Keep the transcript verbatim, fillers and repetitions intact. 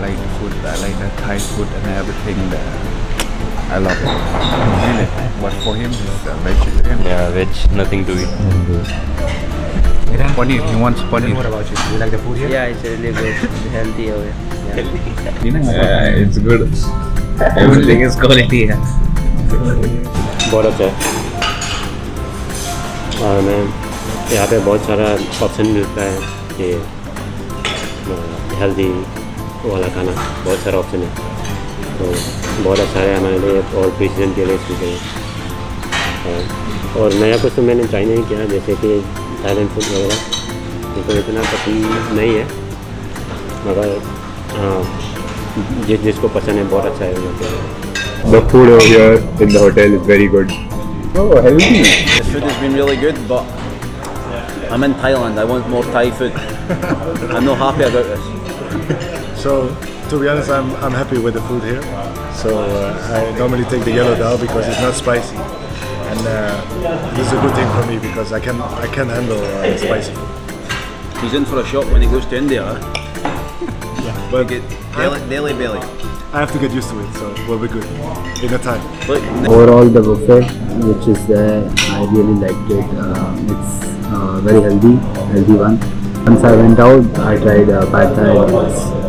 like the food, I like the Thai food and everything there. I love it. Really? But for him, it's uh, vegetarian. Yeah, veg, nothing to eat. Mm -hmm. Paneer, he wants paneer. What about you? Do you like the food here? Yeah, it's really good. It's healthy away. Yeah. Yeah, it's good. Everything is quality. Yeah. Bada chai. और मैं यहाँ पे बहुत सारा option मिलता है कि healthy वाला खाना बहुत सारा ऑप्शन है तो बहुत अच्छा है हमारे लिए और पेशेंट के लिए इसलिए और नया कुछ तो मैंने ट्राई नहीं किया जैसे कि थाईलैंड फूड वगैरह मुझे इतना पसंद नहीं है मगर हाँ जिस जिसको पसंद है बहुत अच्छा है The food over here in the hotel is very good. Oh, healthy. This food has been really good, but I'm in Thailand. I want more Thai food. I'm not happy about this. So, to be honest, I'm I'm happy with the food here. So uh, I normally take the yellow dal because it's not spicy, and uh, this is a good thing for me because I can I can handle uh, spicy food. He's in for a shock when he goes to India. Yeah, but you get daily, daily belly. I have to get used to it, so we'll be good in a time. Overall, the buffet, which is there, I really liked it. Uh, it's uh, very healthy, healthy one. Once I went out, I tried uh, pad thai.